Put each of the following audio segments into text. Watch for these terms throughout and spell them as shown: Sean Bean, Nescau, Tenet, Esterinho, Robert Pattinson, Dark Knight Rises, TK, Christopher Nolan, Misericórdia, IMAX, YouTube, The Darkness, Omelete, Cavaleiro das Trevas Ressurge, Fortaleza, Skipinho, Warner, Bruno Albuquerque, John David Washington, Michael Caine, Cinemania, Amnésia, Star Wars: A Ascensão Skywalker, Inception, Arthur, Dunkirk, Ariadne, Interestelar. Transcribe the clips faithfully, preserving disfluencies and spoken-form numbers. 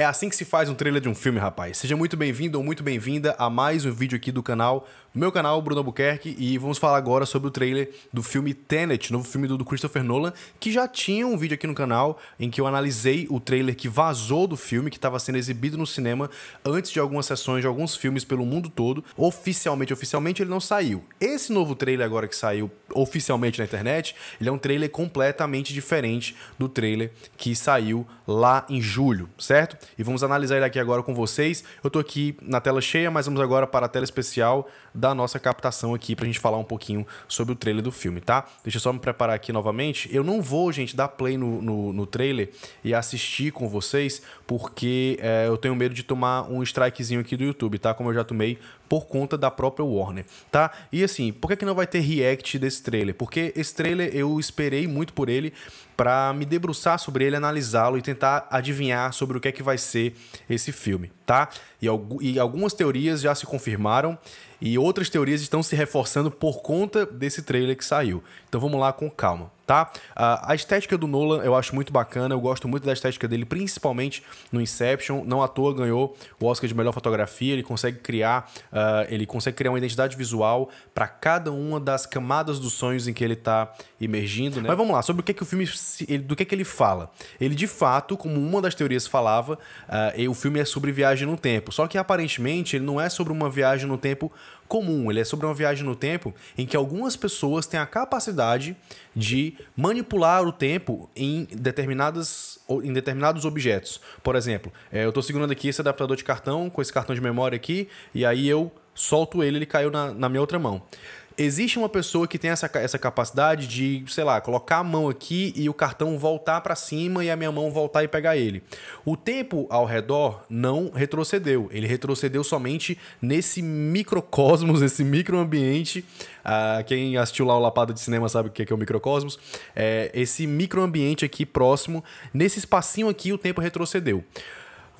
É assim que se faz um trailer de um filme, rapaz. Seja muito bem-vindo ou muito bem-vinda a mais um vídeo aqui do canal, do meu canal, Bruno Albuquerque, e vamos falar agora sobre o trailer do filme Tenet, novo filme do Christopher Nolan, que já tinha um vídeo aqui no canal em que eu analisei o trailer que vazou do filme, que estava sendo exibido no cinema antes de algumas sessões de alguns filmes pelo mundo todo. Oficialmente, oficialmente, ele não saiu. Esse novo trailer agora que saiu oficialmente na internet, ele é um trailer completamente diferente do trailer que saiu lá em julho, certo? E vamos analisar ele aqui agora com vocês. Eu tô aqui na tela cheia, mas vamos agora para a tela especial da nossa captação aqui pra gente falar um pouquinho sobre o trailer do filme, tá? Deixa eu só me preparar aqui novamente. Eu não vou, gente, dar play no, no, no trailer e assistir com vocês, porque é, eu tenho medo de tomar um strikezinho aqui do YouTube, tá? Como eu já tomei por conta da própria Warner, tá? E assim, por que que não vai ter react desse trailer? Porque esse trailer eu esperei muito por ele pra me debruçar sobre ele, analisá-lo e tentar adivinhar sobre o que é que vai ser esse filme, tá? E, alg- e algumas teorias já se confirmaram e outras teorias estão se reforçando por conta desse trailer que saiu. Então vamos lá com calma, tá? A estética do Nolan eu acho muito bacana, eu gosto muito da estética dele, principalmente no Inception. Não à toa ganhou o Oscar de melhor fotografia. Ele consegue criar, uh, ele consegue criar uma identidade visual para cada uma das camadas dos sonhos em que ele está emergindo, né? Mas vamos lá, sobre o que é que o filme, do que é que ele fala. Ele de fato, como uma das teorias falava, uh, o filme é sobre viagem no tempo, só que aparentemente ele não é sobre uma viagem no tempo comum, ele é sobre uma viagem no tempo em que algumas pessoas têm a capacidade de manipular o tempo em, determinadas, em determinados objetos. Por exemplo, eu estou segurando aqui esse adaptador de cartão, com esse cartão de memória aqui, e aí eu solto ele, ele caiu na, na minha outra mão. Existe uma pessoa que tem essa, essa capacidade de, sei lá, colocar a mão aqui e o cartão voltar para cima e a minha mão voltar e pegar ele. O tempo ao redor não retrocedeu. Ele retrocedeu somente nesse microcosmos, esse microambiente. Ah, quem assistiu lá o Lapada de Cinema sabe o que é, que é o microcosmos. É, esse microambiente aqui próximo, nesse espacinho aqui, o tempo retrocedeu.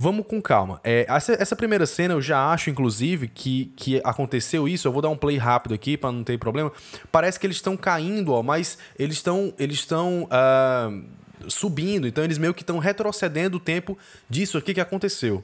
Vamos com calma. É, essa, essa primeira cena eu já acho, inclusive, que, que aconteceu isso. Eu vou dar um play rápido aqui para não ter problema. Parece que eles estão caindo, ó, mas eles estão eles estão uh, subindo. Então eles meio que estão retrocedendo o tempo disso aqui que aconteceu.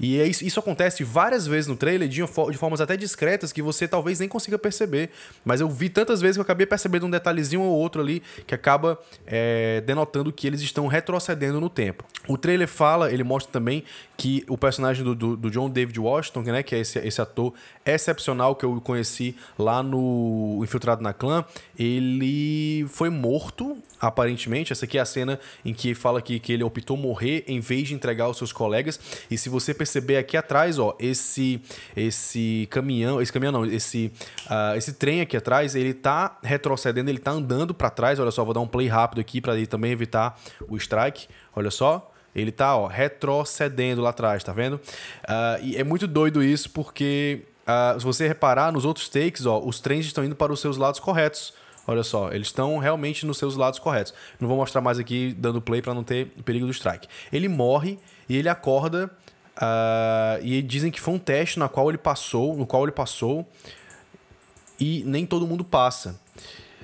E é isso, isso acontece várias vezes no trailer, de, de formas até discretas, que você talvez nem consiga perceber. Mas eu vi tantas vezes que eu acabei percebendo um detalhezinho ou outro ali que acaba é, denotando que eles estão retrocedendo no tempo. O trailer fala, ele mostra também que o personagem do, do, do John David Washington, né, que é esse, esse ator excepcional que eu conheci lá no Infiltrado na Clã, ele foi morto, aparentemente. Essa aqui é a cena em que fala que, que ele optou morrer em vez de entregar aos seus colegas. E se você perceber aqui atrás, ó, esse esse caminhão, esse caminhão não, esse uh, esse trem aqui atrás, ele tá retrocedendo, ele tá andando para trás. Olha só, vou dar um play rápido aqui para ele também evitar o strike. Olha só, ele tá, ó, retrocedendo lá atrás, tá vendo? Uh, e é muito doido isso, porque uh, se você reparar nos outros takes, ó, os trens estão indo para os seus lados corretos. Olha só, eles estão realmente nos seus lados corretos. Não vou mostrar mais aqui dando play para não ter perigo do strike. Ele morre e ele acorda. Uh, e dizem que foi um teste na qual ele passou, no qual ele passou e nem todo mundo passa.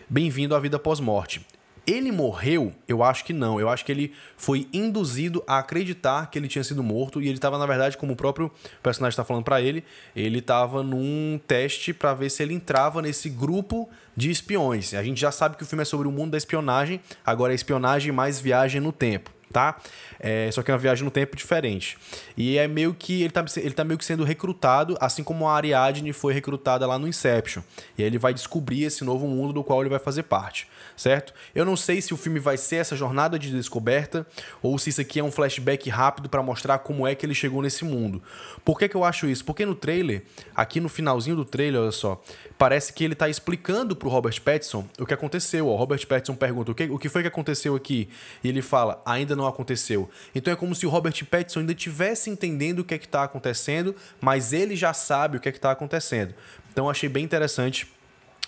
Bem-vindo à vida pós-morte. Ele morreu? Eu acho que não. Eu acho que ele foi induzido a acreditar que ele tinha sido morto e ele estava, na verdade, como o próprio personagem está falando para ele, ele estava num teste para ver se ele entrava nesse grupo de espiões. A gente já sabe que o filme é sobre o mundo da espionagem, agora é espionagem mais viagem no tempo. Tá? É, só que é uma viagem no tempo diferente. E é meio que ele tá, ele tá meio que sendo recrutado, assim como a Ariadne foi recrutada lá no Inception. E aí ele vai descobrir esse novo mundo do qual ele vai fazer parte, certo? Eu não sei se o filme vai ser essa jornada de descoberta ou se isso aqui é um flashback rápido para mostrar como é que ele chegou nesse mundo. Por que que eu acho isso? Porque no trailer, aqui no finalzinho do trailer, olha só, parece que ele tá explicando pro Robert Pattinson o que aconteceu. O Robert Pattinson pergunta o que, o que foi que aconteceu aqui? E ele fala, ainda não não aconteceu. Então é como se o Robert Pattinson ainda estivesse entendendo o que é que está acontecendo, mas ele já sabe o que é que está acontecendo. Então achei bem interessante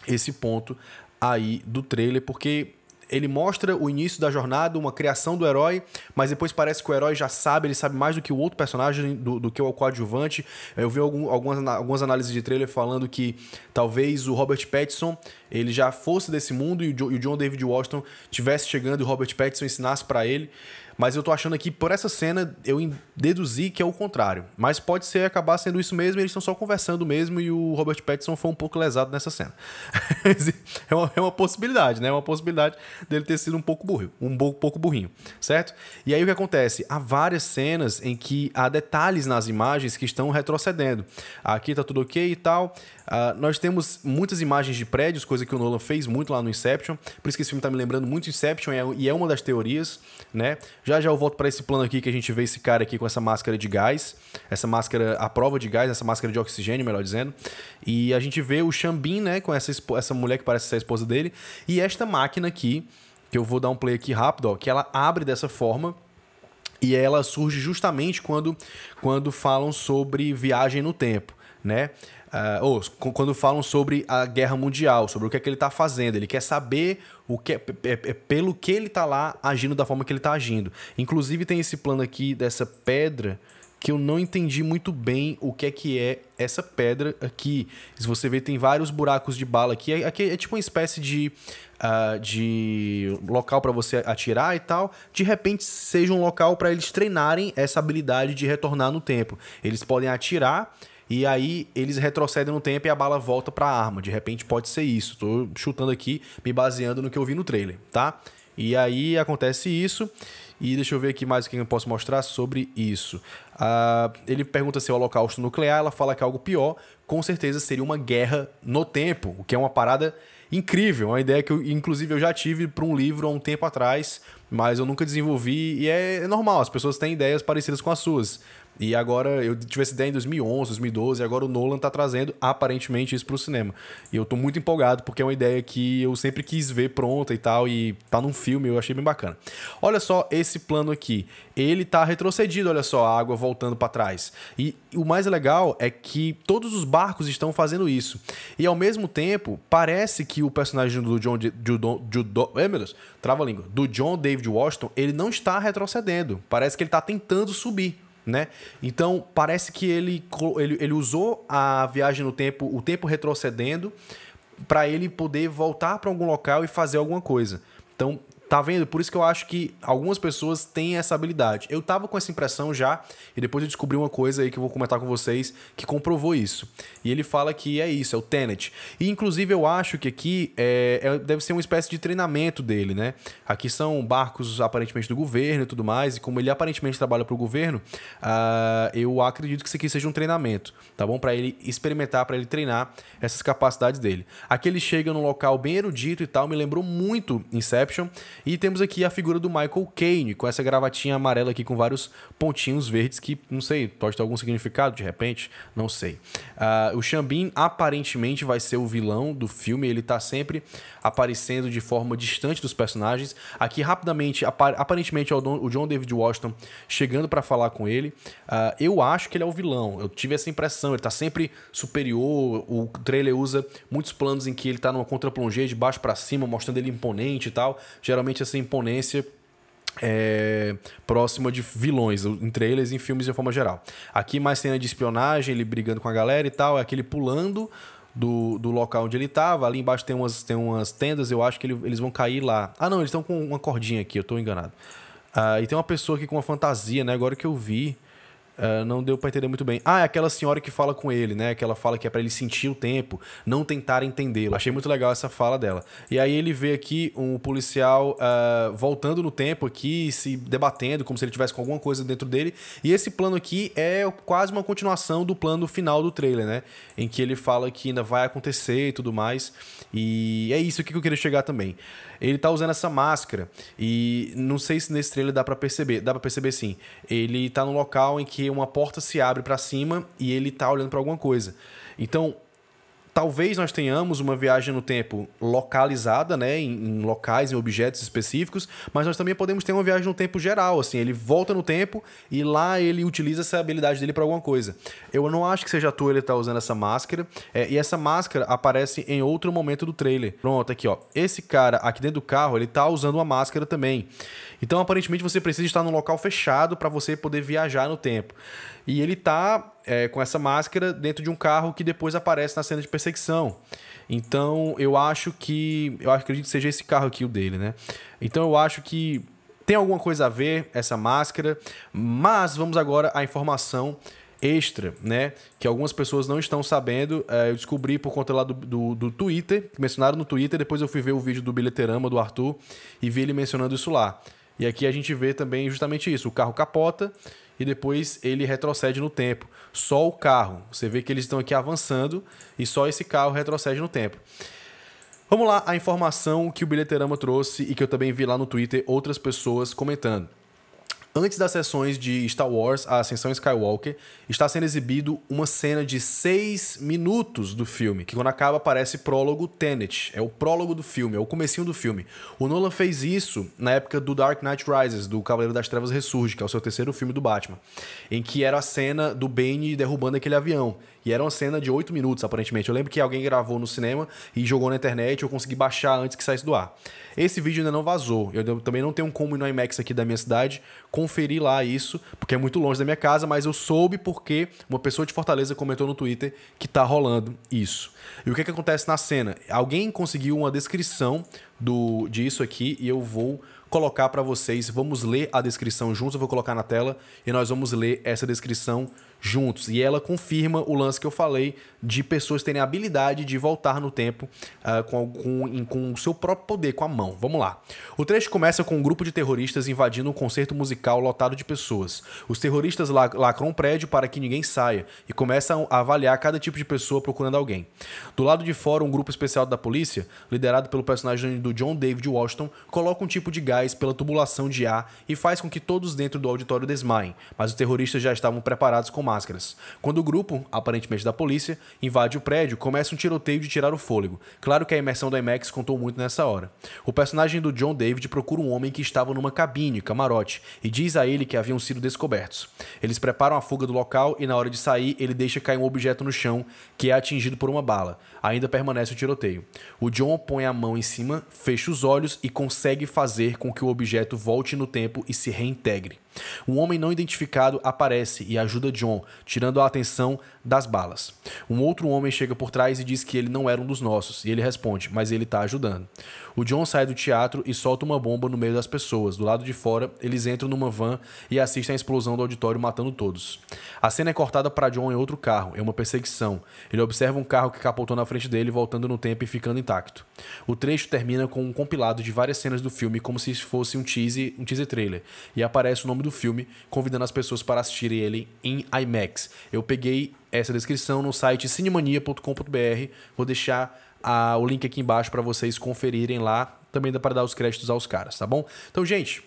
esse ponto aí do trailer, porque ele mostra o início da jornada, uma criação do herói, mas depois parece que o herói já sabe, ele sabe mais do que o outro personagem, do, do que o coadjuvante. Eu vi algum, algumas, algumas análises de trailer falando que talvez o Robert Pattinson, ele já fosse desse mundo e o, e o John David Washington tivesse chegando e o Robert Pattinson ensinasse para ele Mas eu tô achando aqui, por essa cena, eu deduzi que é o contrário. Mas pode ser acabar sendo isso mesmo, eles estão só conversando mesmo e o Robert Pattinson foi um pouco lesado nessa cena. é, uma, é uma possibilidade, né? É uma possibilidade dele ter sido um pouco burro, um pouco burrinho, certo? E aí o que acontece? Há várias cenas em que há detalhes nas imagens que estão retrocedendo. Aqui tá tudo ok e tal. Uh, nós temos muitas imagens de prédios, coisa que o Nolan fez muito lá no Inception. Por isso que esse filme tá me lembrando muito Inception e é uma das teorias, né? Já já eu volto para esse plano aqui que a gente vê esse cara aqui com essa máscara de gás, essa máscara à prova de gás, essa máscara de oxigênio, melhor dizendo. E a gente vê o Sean Bean, né, com essa, essa mulher que parece ser a esposa dele. E esta máquina aqui, que eu vou dar um play aqui rápido, ó, que ela abre dessa forma. E ela surge justamente quando, quando falam sobre viagem no tempo, né? Uh, ou quando falam sobre a guerra mundial, sobre o que é que ele está fazendo. Ele quer saber o que é, pelo que ele está lá agindo da forma que ele está agindo. Inclusive tem esse plano aqui dessa pedra que eu não entendi muito bem o que é que é essa pedra aqui. Se você vê, tem vários buracos de bala aqui. Aqui é tipo uma espécie de, uh, de local para você atirar e tal. De repente, seja um local para eles treinarem essa habilidade de retornar no tempo. Eles podem atirar e aí eles retrocedem no tempo e a bala volta para a arma. De repente, pode ser isso. Tô chutando aqui, me baseando no que eu vi no trailer, tá? E aí acontece isso. E deixa eu ver aqui mais o que eu posso mostrar sobre isso. Uh, ele pergunta se é o holocausto nuclear, ela fala que é algo pior. Com certeza seria uma guerra no tempo, o que é uma parada incrível. Uma ideia que, eu, inclusive, eu já tive para um livro há um tempo atrás, mas eu nunca desenvolvi. E é normal, as pessoas têm ideias parecidas com as suas. E agora, eu tive essa ideia em dois mil e onze, dois mil e doze, e agora o Nolan tá trazendo, aparentemente, isso pro cinema. E eu tô muito empolgado, porque é uma ideia que eu sempre quis ver pronta e tal, e tá num filme, eu achei bem bacana. Olha só esse plano aqui. Ele tá retrocedido, olha só, a água voltando para trás. E o mais legal é que todos os barcos estão fazendo isso. E, ao mesmo tempo, parece que o personagem do John... Do, do, do, do, é, meu Deus, trava a língua. Do John David Washington, ele não está retrocedendo. Parece que ele tá tentando subir, né? Então parece que ele, ele, ele usou a viagem no tempo, o tempo retrocedendo, para ele poder voltar para algum local e fazer alguma coisa. Então, tá vendo? Por isso que eu acho que algumas pessoas têm essa habilidade. Eu tava com essa impressão já, e depois eu descobri uma coisa aí que eu vou comentar com vocês que comprovou isso. E ele fala que é isso, é o Tenet. E inclusive eu acho que aqui é, é, deve ser uma espécie de treinamento dele, né? Aqui são barcos aparentemente do governo e tudo mais, e como ele aparentemente trabalha para o governo, uh, eu acredito que isso aqui seja um treinamento, tá bom? Para ele experimentar, para ele treinar essas capacidades dele. Aqui ele chega num local bem erudito e tal, me lembrou muito Inception. E temos aqui a figura do Michael Caine, com essa gravatinha amarela aqui com vários pontinhos verdes que, não sei, pode ter algum significado de repente, não sei. Uh, o Sean Bean aparentemente vai ser o vilão do filme, ele tá sempre aparecendo de forma distante dos personagens. Aqui rapidamente, ap aparentemente é o, Don o John David Washington chegando para falar com ele. Uh, eu acho que ele é o vilão, eu tive essa impressão, ele tá sempre superior, o trailer usa muitos planos em que ele tá numa contra-plongée de baixo para cima, mostrando ele imponente e tal, geralmente essa imponência é, próxima de vilões em trailers e em filmes de forma geral. Aqui mais cena de espionagem, ele brigando com a galera e tal, é aquele pulando do, do local onde ele estava. Ali embaixo tem umas, tem umas tendas, eu acho que ele, eles vão cair lá. Ah não, eles estão com uma cordinha aqui, eu estou enganado. Ah, e tem uma pessoa aqui com uma fantasia, né? Agora que eu vi, Uh, não deu pra entender muito bem. Ah, é aquela senhora que fala com ele, né? Que ela fala que é pra ele sentir o tempo, não tentar entendê-lo. Achei muito legal essa fala dela. E aí ele vê aqui um policial uh, voltando no tempo aqui, se debatendo, como se ele tivesse com alguma coisa dentro dele. E esse plano aqui é quase uma continuação do plano final do trailer, né? Em que ele fala que ainda vai acontecer e tudo mais. E é isso que eu queria chegar também. Ele tá usando essa máscara e não sei se nesse trailer dá pra perceber. Dá pra perceber sim. Ele tá num local em que uma porta se abre para cima e ele tá olhando para alguma coisa. Então, talvez nós tenhamos uma viagem no tempo localizada, né, em, em locais, em objetos específicos, mas nós também podemos ter uma viagem no tempo geral, assim, ele volta no tempo e lá ele utiliza essa habilidade dele para alguma coisa. Eu não acho que seja à toa ele tá usando essa máscara, é, e essa máscara aparece em outro momento do trailer. Pronto, aqui ó, esse cara aqui dentro do carro, ele tá usando uma máscara também. Então, aparentemente, você precisa estar num local fechado para você poder viajar no tempo. E ele tá é, com essa máscara dentro de um carro que depois aparece na cena de perseguição. Então, eu acho que... Eu acredito que seja esse carro aqui o dele, né? Então, eu acho que... tem alguma coisa a ver essa máscara, mas vamos agora à informação extra, né? Que algumas pessoas não estão sabendo. É, eu descobri por conta lá do, do, do Twitter, que mencionaram no Twitter, depois eu fui ver o vídeo do Bilheterama do Arthur e vi ele mencionando isso lá. E aqui a gente vê também justamente isso, o carro capota e depois ele retrocede no tempo. Só o carro, você vê que eles estão aqui avançando e só esse carro retrocede no tempo. Vamos lá, a informação que o Bilheterama trouxe e que eu também vi lá no Twitter outras pessoas comentando. Antes das sessões de Star Wars: A Ascensão Skywalker, está sendo exibido uma cena de seis minutos do filme, que quando acaba aparece prólogo Tenet. É o prólogo do filme, é o comecinho do filme. O Nolan fez isso na época do Dark Knight Rises, do Cavaleiro das Trevas Ressurge, que é o seu terceiro filme do Batman, em que era a cena do Bane derrubando aquele avião. E era uma cena de oito minutos, aparentemente. Eu lembro que alguém gravou no cinema e jogou na internet, eu consegui baixar antes que saísse do ar. Esse vídeo ainda não vazou. Eu também não tenho como ir no IMAX aqui da minha cidade conferir lá isso, porque é muito longe da minha casa, mas eu soube porque uma pessoa de Fortaleza comentou no Twitter que tá rolando isso. E o que é que acontece na cena? Alguém conseguiu uma descrição do, disso aqui e eu vou colocar para vocês. Vamos ler a descrição juntos, eu vou colocar na tela e nós vamos ler essa descrição juntos. E ela confirma o lance que eu falei de pessoas terem a habilidade de voltar no tempo uh, com, com, com o seu próprio poder, com a mão. Vamos lá. O trecho começa com um grupo de terroristas invadindo um concerto musical lotado de pessoas. Os terroristas lacram um prédio para que ninguém saia e começam a avaliar cada tipo de pessoa procurando alguém. Do lado de fora, um grupo especial da polícia, liderado pelo personagem do John David Washington, coloca um tipo de gás pela tubulação de ar e faz com que todos dentro do auditório desmaiem, mas os terroristas já estavam preparados com máscaras. Quando o grupo, aparentemente da polícia, invade o prédio, começa um tiroteio de tirar o fôlego. Claro que a imersão da IMAX contou muito nessa hora. O personagem do John David procura um homem que estava numa cabine, camarote, e diz a ele que haviam sido descobertos. Eles preparam a fuga do local e na hora de sair, ele deixa cair um objeto no chão, que é atingido por uma bala. Ainda permanece o tiroteio. O John põe a mão em cima, fecha os olhos e consegue fazer com que o objeto volte no tempo e se reintegre. Um homem não identificado aparece e ajuda John, tirando a atenção das balas. Um outro homem chega por trás e diz que ele não era um dos nossos, e ele responde, mas ele tá ajudando. O John sai do teatro e solta uma bomba no meio das pessoas. Do lado de fora, eles entram numa van e assistem à explosão do auditório matando todos. A cena é cortada para John em outro carro, é uma perseguição. Ele observa um carro que capotou na frente dele, voltando no tempo e ficando intacto. O trecho termina com um compilado de várias cenas do filme, como se fosse um teaser, um teaser trailer, e aparece o nome do filme, convidando as pessoas para assistirem ele em IMAX. Eu peguei essa descrição no site cinemania ponto com ponto br, vou deixar a, o link aqui embaixo para vocês conferirem lá, também dá para dar os créditos aos caras, tá bom? Então, gente,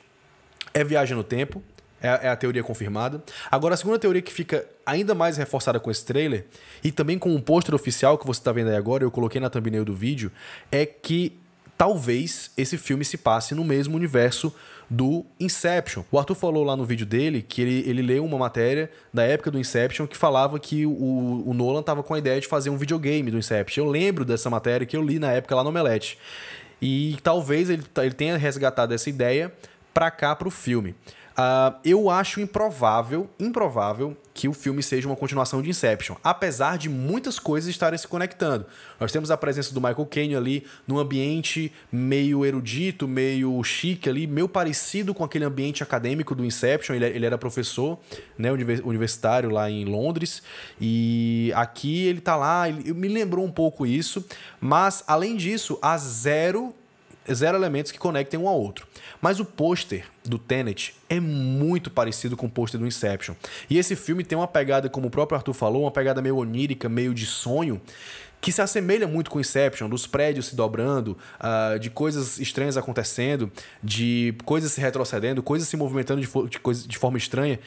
é viagem no tempo, é, é a teoria confirmada. Agora, a segunda teoria que fica ainda mais reforçada com esse trailer, e também com um pôster oficial que você está vendo aí agora, eu coloquei na thumbnail do vídeo, é que talvez esse filme se passe no mesmo universo do Inception. O Arthur falou lá no vídeo dele que ele, ele leu uma matéria da época do Inception que falava que o, o Nolan estava com a ideia de fazer um videogame do Inception. Eu lembro dessa matéria que eu li na época lá no Omelete. E talvez ele, ele tenha resgatado essa ideia para cá, para o filme. Uh, eu acho improvável, improvável que o filme seja uma continuação de Inception, apesar de muitas coisas estarem se conectando. Nós temos a presença do Michael Caine ali num ambiente meio erudito, meio chique ali, meio parecido com aquele ambiente acadêmico do Inception. Ele, ele era professor, né, universitário lá em Londres, e aqui ele tá lá, ele, me lembrou um pouco isso, mas além disso, há zero... Zero elementos que conectem um ao outro. Mas o pôster do Tenet é muito parecido com o pôster do Inception. E esse filme tem uma pegada, como o próprio Arthur falou, uma pegada meio onírica, meio de sonho, que se assemelha muito com Inception, dos prédios se dobrando, uh, de coisas estranhas acontecendo, de coisas se retrocedendo, coisas se movimentando de, fo de, coisa, de forma estranha.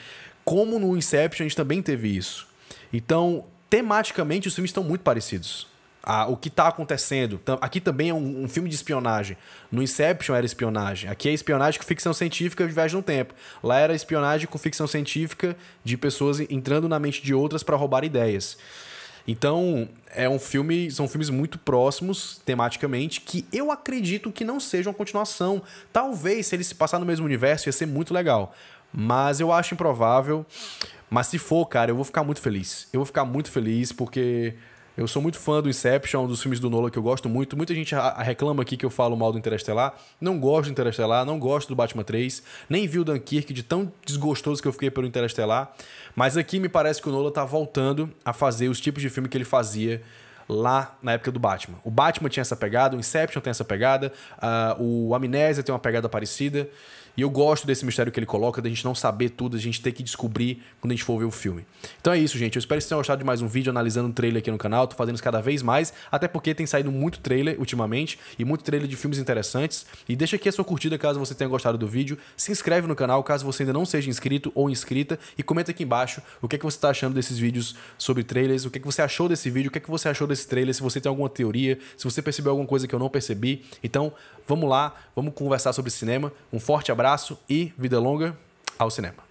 Como no Inception, a gente também teve isso. Então, tematicamente, os filmes estão muito parecidos. Ah, o que está acontecendo. Aqui também é um, um filme de espionagem. No Inception era espionagem. Aqui é espionagem com ficção científica de viagem no tempo. Lá era espionagem com ficção científica de pessoas entrando na mente de outras para roubar ideias. Então, é um filme, são filmes muito próximos, tematicamente, que eu acredito que não seja uma continuação. Talvez, se ele se passar no mesmo universo, ia ser muito legal. Mas eu acho improvável. Mas se for, cara, eu vou ficar muito feliz. Eu vou ficar muito feliz porque... Eu sou muito fã do Inception, dos filmes do Nolan que eu gosto muito. Muita gente reclama aqui que eu falo mal do Interestelar. Não gosto do Interestelar, não gosto do Batman três. Nem vi o Dunkirk, de tão desgostoso que eu fiquei pelo Interestelar. Mas aqui me parece que o Nolan tá voltando a fazer os tipos de filme que ele fazia lá na época do Batman. O Batman tinha essa pegada, o Inception tem essa pegada, uh, o Amnésia tem uma pegada parecida. E eu gosto desse mistério que ele coloca, da gente não saber tudo, a gente ter que descobrir quando a gente for ver o filme. Então é isso, gente. Eu espero que vocês tenham gostado de mais um vídeo analisando um trailer aqui no canal. Tô fazendo isso cada vez mais, até porque tem saído muito trailer ultimamente e muito trailer de filmes interessantes. E deixa aqui a sua curtida caso você tenha gostado do vídeo. Se inscreve no canal caso você ainda não seja inscrito ou inscrita e comenta aqui embaixo o que é que você tá achando desses vídeos sobre trailers, o que é que você achou desse vídeo, o que é que você achou desse trailer, se você tem alguma teoria, se você percebeu alguma coisa que eu não percebi. Então, vamos lá, vamos conversar sobre cinema. Um forte abraço e vida longa ao cinema.